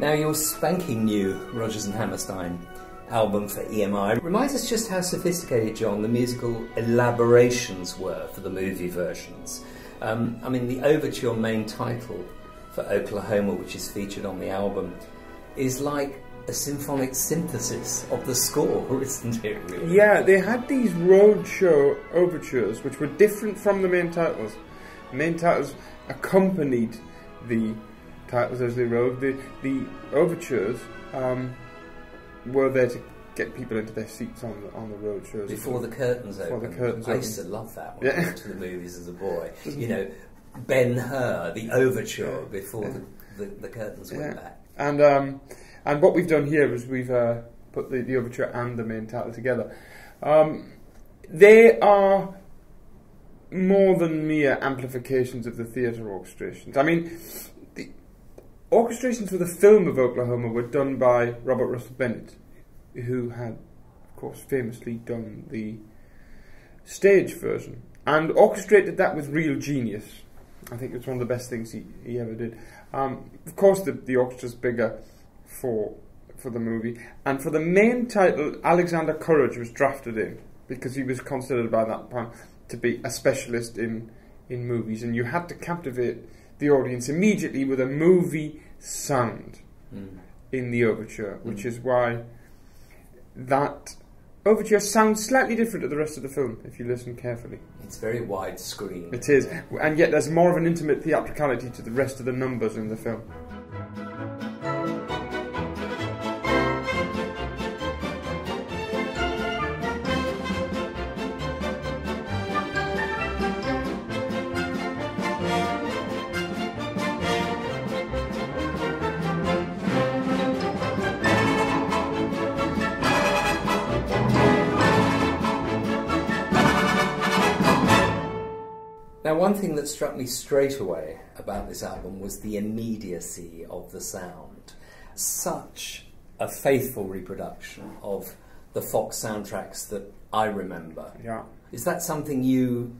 Now, your spanking new Rodgers and Hammerstein album for EMI reminds us just how sophisticated, John, the musical elaborations were for the movie versions. I mean, the overture main title for Oklahoma, which is featured on the album, is like a symphonic synthesis of the score, isn't it, really? Yeah, they had these roadshow overtures, which were different from the main titles. The main titles accompanied the titles as they rode. The overtures were there to get people into their seats on the road shows. Before the curtains open. Before the curtains open. I used to love that when I went to the movies as a boy. You know, Ben-Hur, the overture, before the curtains went back. And what we've done here is we've put the overture and the main title together. They are more than mere amplifications of the theatre orchestrations. I mean, the orchestrations for the film of Oklahoma were done by Robert Russell Bennett, who had, of course, famously done the stage version, and orchestrated that with real genius. I think it's one of the best things he ever did. Of course, the orchestra's bigger for the movie, and for the main title, Alexander Courage was drafted in, because he was considered by that point to be a specialist in movies, and you had to captivate the audience immediately with a movie sound in the overture, which is why that overture sounds slightly different to the rest of the film, if you listen carefully. It's very widescreen. It is, and yet there's more of an intimate theatricality to the rest of the numbers in the film. Now, one thing that struck me straight away about this album was the immediacy of the sound. Such a faithful reproduction of the Fox soundtracks that I remember. Yeah. Is that something you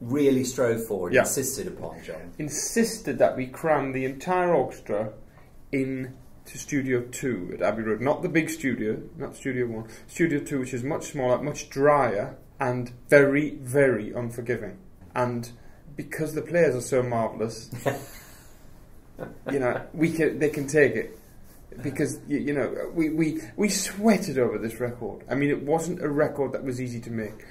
really strove for and insisted upon, John? Insisted that we cram the entire orchestra into Studio 2 at Abbey Road. Not the big studio, not Studio 1. Studio 2, which is much smaller, much drier, and very, very unforgiving. And because the players are so marvellous, you know, they can take it. Because, you know, we sweated over this record. I mean, it wasn't a record that was easy to make.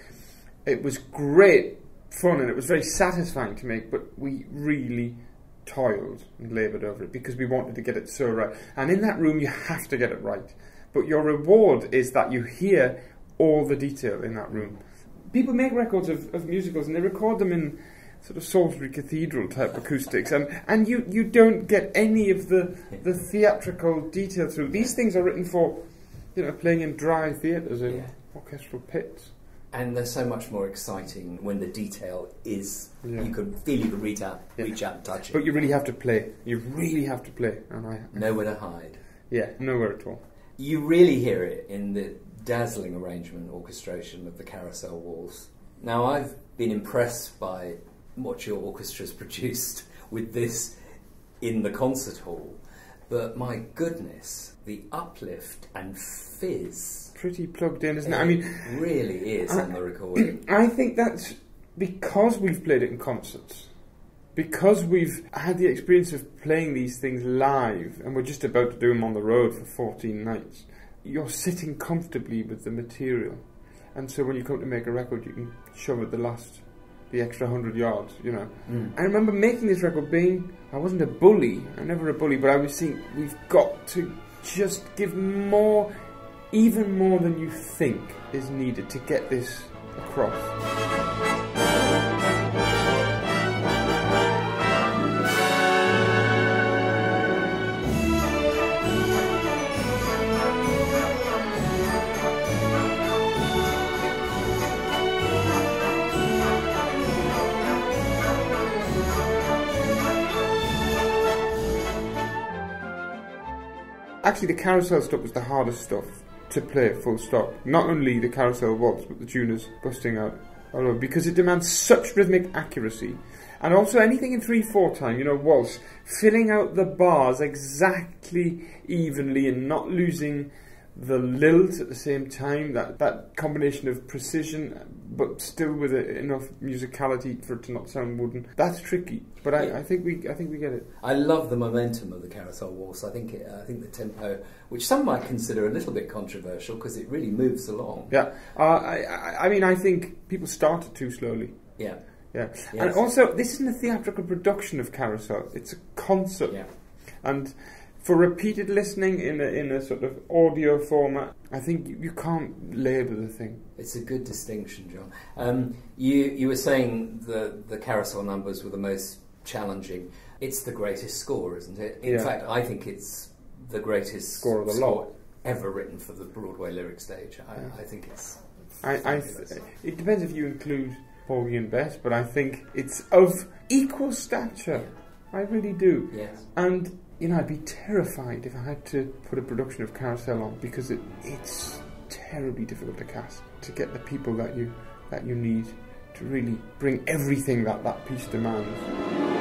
It was great fun and it was very satisfying to make, but we really toiled and laboured over it because we wanted to get it so right. And in that room, you have to get it right. But your reward is that you hear all the detail in that room. People make records of musicals and they record them in sort of Salisbury Cathedral type acoustics, and you don't get any of the theatrical detail through. These things are written for, you know, playing in dry theatres in orchestral pits. And they're so much more exciting when the detail is, you can feel, you can reach out and touch it. But you really have to play. You really have to play. And nowhere to hide. Yeah, nowhere at all. You really hear it in the dazzling arrangement and orchestration of the Carousel waltz. Now, I've been impressed by what your orchestra's produced with this in the concert hall, but my goodness, the uplift and fizz. Pretty plugged in, isn't it? I mean, really is on the recording. I think that's because we've played it in concerts, because we've had the experience of playing these things live, and we're just about to do them on the road for 14 nights. You're sitting comfortably with the material, and so when you come to make a record, you can show it the extra 100 yards, you know. I remember making this record being, I wasn't a bully, I'm never a bully, but I was seeing, we've got to just give more, even more than you think is needed to get this across. Actually, the Carousel stuff was the hardest stuff to play, full stop. Not only the Carousel waltz, but the June is Busting Out All Over, because it demands such rhythmic accuracy. And also anything in 3/4 time, you know, waltz, filling out the bars exactly nicely, evenly, and not losing the lilt at the same time. That combination of precision, but still with enough musicality for it to not sound wooden. That's tricky, but I think we get it. I love the momentum of the Carousel Waltz. I think the tempo, which some might consider a little bit controversial, because it really moves along. Yeah, I mean, I think people start it too slowly. Yeah. Yeah, yes. And also this isn't a theatrical production of Carousel, it's a concert. Yeah. And for repeated listening in a sort of audio format, I think you can't labour the thing. It's a good distinction, John. You were saying the Carousel numbers were the most challenging. It's the greatest score, isn't it? In fact, I think it's the greatest score of the lot ever written for the Broadway lyric stage. I think it's... it depends if you include Porgy and Bess, but I think it's of equal stature. Yeah. I really do. Yes. And you know, I'd be terrified if I had to put a production of Carousel on, because it's terribly difficult to cast, to get the people that you need to really bring everything that piece demands.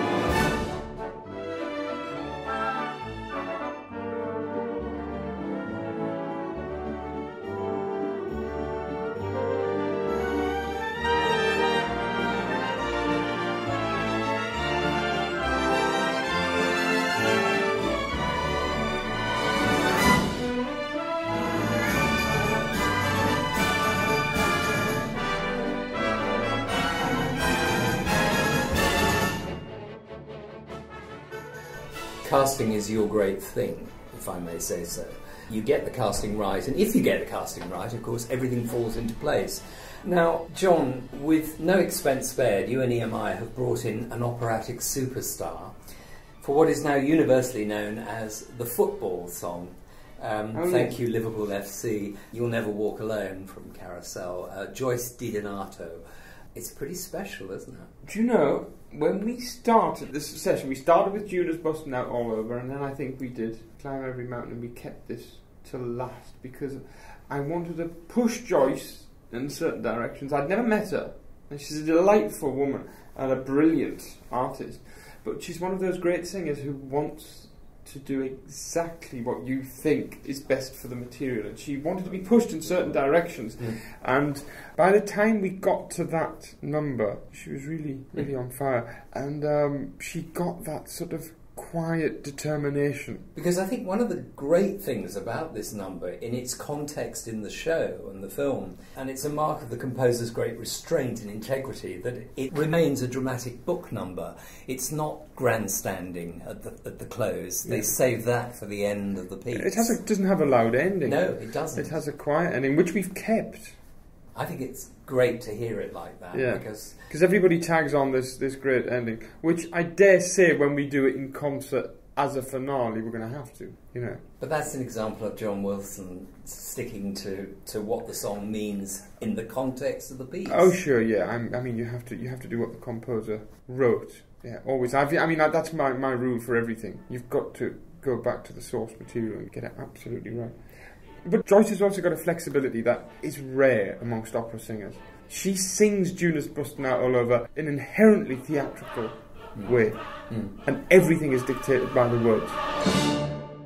Casting is your great thing, if I may say so. You get the casting right, and if you get the casting right, of course, everything falls into place. Now, John, with no expense spared, you and EMI have brought in an operatic superstar for what is now universally known as the football song. Thank you, Liverpool FC, You'll Never Walk Alone from Carousel, Joyce Di Donato. It's pretty special, isn't it? Do you know, when we started this session, we started with June is Busting Out All Over, and then I think we did Climb Every Mountain, and we kept this to last because I wanted to push Joyce in certain directions. I'd never met her, and she's a delightful woman and a brilliant artist, but she's one of those great singers who wants to do exactly what you think is best for the material, and she wanted to be pushed in certain directions. Mm. And by the time we got to that number, she was really on fire, and she got that sort of quiet determination. Because I think one of the great things about this number, in its context in the show and the film, and it's a mark of the composer's great restraint and integrity, that it remains a dramatic book number. It's not grandstanding at the close. They save that for the end of the piece. It doesn't have a loud ending. No, it doesn't. It has a quiet ending, which we've kept. I think it's great to hear it like that, because everybody tags on this great ending, which I dare say when we do it in concert as a finale, we're going to have to, you know. But that's an example of John Wilson sticking to what the song means in the context of the piece. Oh sure, yeah. I mean, you have to do what the composer wrote. Yeah, always. That's my rule for everything. You've got to go back to the source material and get it absolutely right. But Joyce has also got a flexibility that is rare amongst opera singers. She sings June is Busting Out All Over in an inherently theatrical way. Mm. And everything is dictated by the words.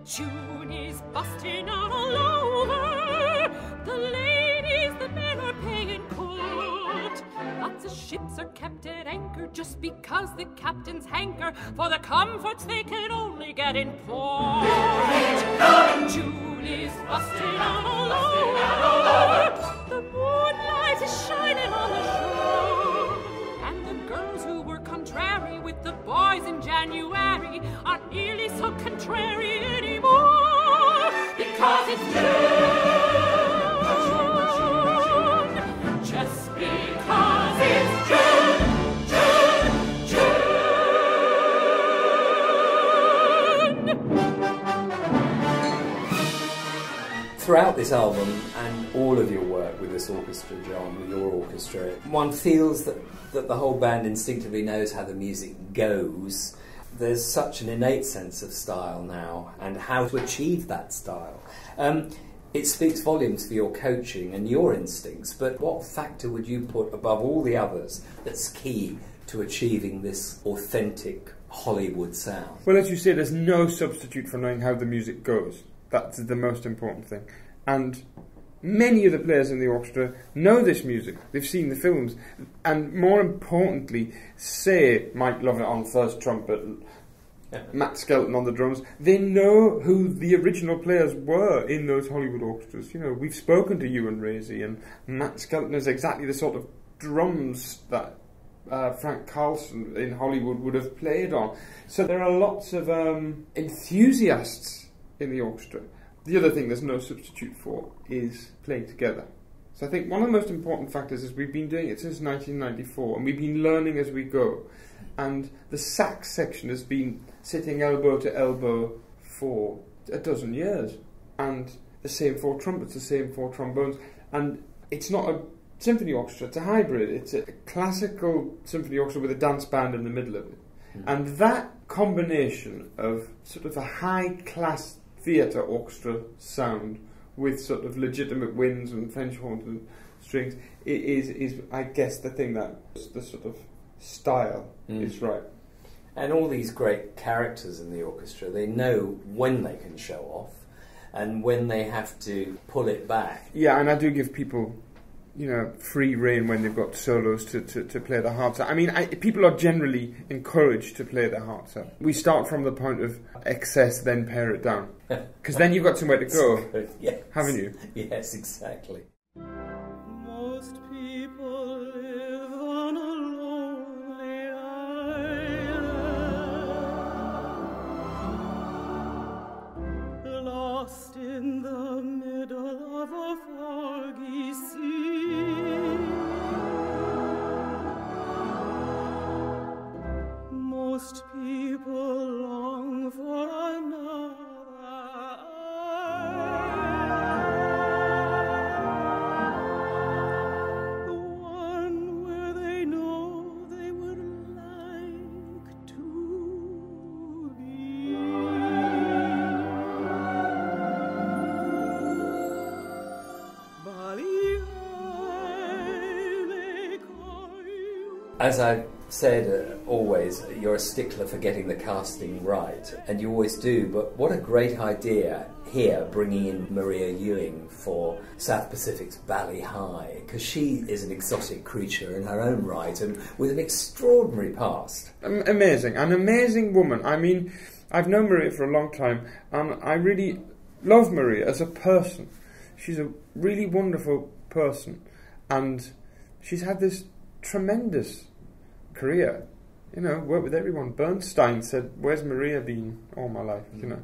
June is busting out all over, the ladies, the men are paying court. Lots of ships are kept at anchor just because the captains hanker for the comforts they can only get in port. June is busting out all over. The moonlight is shining on the shore, and the girls who were contrary with the boys in January aren't nearly so contrary anymore, because it's June. Just because it's June. Throughout this album and all of your work with this orchestra, John, with your orchestra, one feels that the whole band instinctively knows how the music goes. There's such an innate sense of style now and how to achieve that style. It speaks volumes for your coaching and your instincts, but what factor would you put above all the others that's key to achieving this authentic Hollywood sound. Well, as you say, there's no substitute for knowing how the music goes. That's the most important thing. And many of the players in the orchestra know this music. They've seen the films. And more importantly, say Mike Lovett on first trumpet, Matt Skelton on the drums, they know who the original players were in those Hollywood orchestras. You know, we've spoken to Ewan Rasey, and Matt Skelton is exactly the sort of drums that Frank Carlson in Hollywood would have played on. So there are lots of enthusiasts in the orchestra. The other thing there's no substitute for is playing together. So I think one of the most important factors is we've been doing it since 1994, and we've been learning as we go. And the sax section has been sitting elbow to elbow for a dozen years. And the same four trumpets, the same four trombones. And it's not a symphony orchestra, it's a hybrid. It's a classical symphony orchestra with a dance band in the middle of it. Mm. And that combination of sort of a high-class theatre orchestra sound with sort of legitimate winds and French horns and strings is I guess, the thing that's the sort of style is right. And all these great characters in the orchestra, they know when they can show off and when they have to pull it back. Yeah, and I do give people, you know, free rein when they've got solos to play their hearts out. I mean, people are generally encouraged to play their hearts out. We start from the point of excess, then pare it down. Because then you've got somewhere to go, yes. Haven't you? Yes, exactly. Most people live on a lonely island, lost in the middle of a foggy sea. Most people long for another, the one where they know they would like to be. Bali High, they call you. As I said, always, you're a stickler for getting the casting right, and you always do, but what a great idea here, bringing in Maria Ewing for South Pacific's Bali High, because she is an exotic creature in her own right, and with an extraordinary past. Amazing, an amazing woman. I mean, I've known Maria for a long time, and I really love Maria as a person. She's a really wonderful person, and she's had this tremendous career, you know, worked with everyone. Bernstein said, "Where's Maria been all my life?" You know,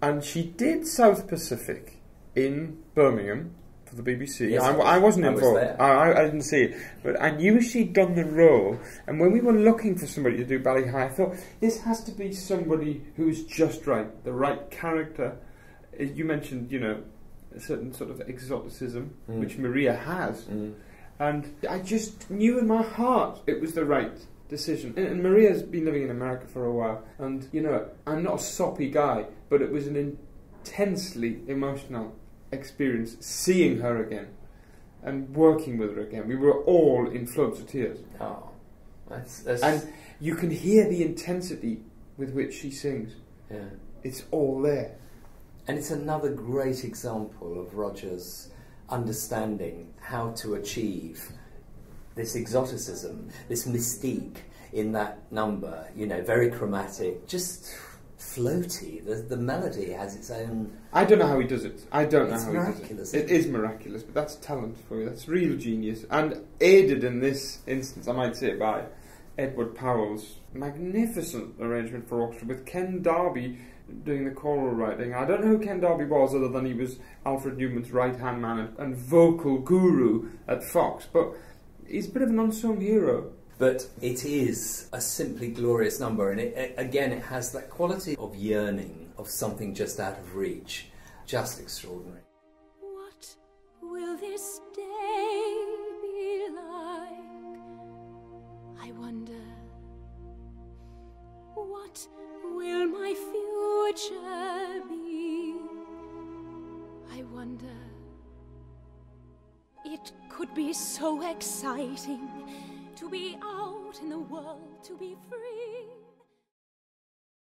and she did South Pacific in Birmingham for the BBC. Yes, I wasn't involved. I didn't see it, but I knew she'd done the role. And when we were looking for somebody to do Bali High, I thought this has to be somebody who's just right, the right character. You mentioned, you know, a certain sort of exoticism which Maria has. And I just knew in my heart it was the right decision. And Maria's been living in America for a while. And, you know, I'm not a soppy guy, but it was an intensely emotional experience seeing her again and working with her again. We were all in floods of tears. Oh, that's... And you can hear the intensity with which she sings. Yeah. It's all there. And it's another great example of Rodgers understanding how to achieve this exoticism, this mystique in that number, you know, very chromatic, just floaty. The melody has its own... I don't know how he does it. I don't know how he does it. It's miraculous. It is miraculous, but that's talent for you. That's real genius. And aided in this instance, I might say, by Edward Powell's magnificent arrangement for orchestra with Ken Darby doing the choral writing. I don't know who Ken Darby was, other than he was Alfred Newman's right-hand man and vocal guru at Fox, but he's a bit of an unsung hero. But it is a simply glorious number, and it has that quality of yearning, of something just out of reach. Just extraordinary. What will this day be like? I wonder. What will my future be? I wonder. It could be so exciting to be out in the world, to be free.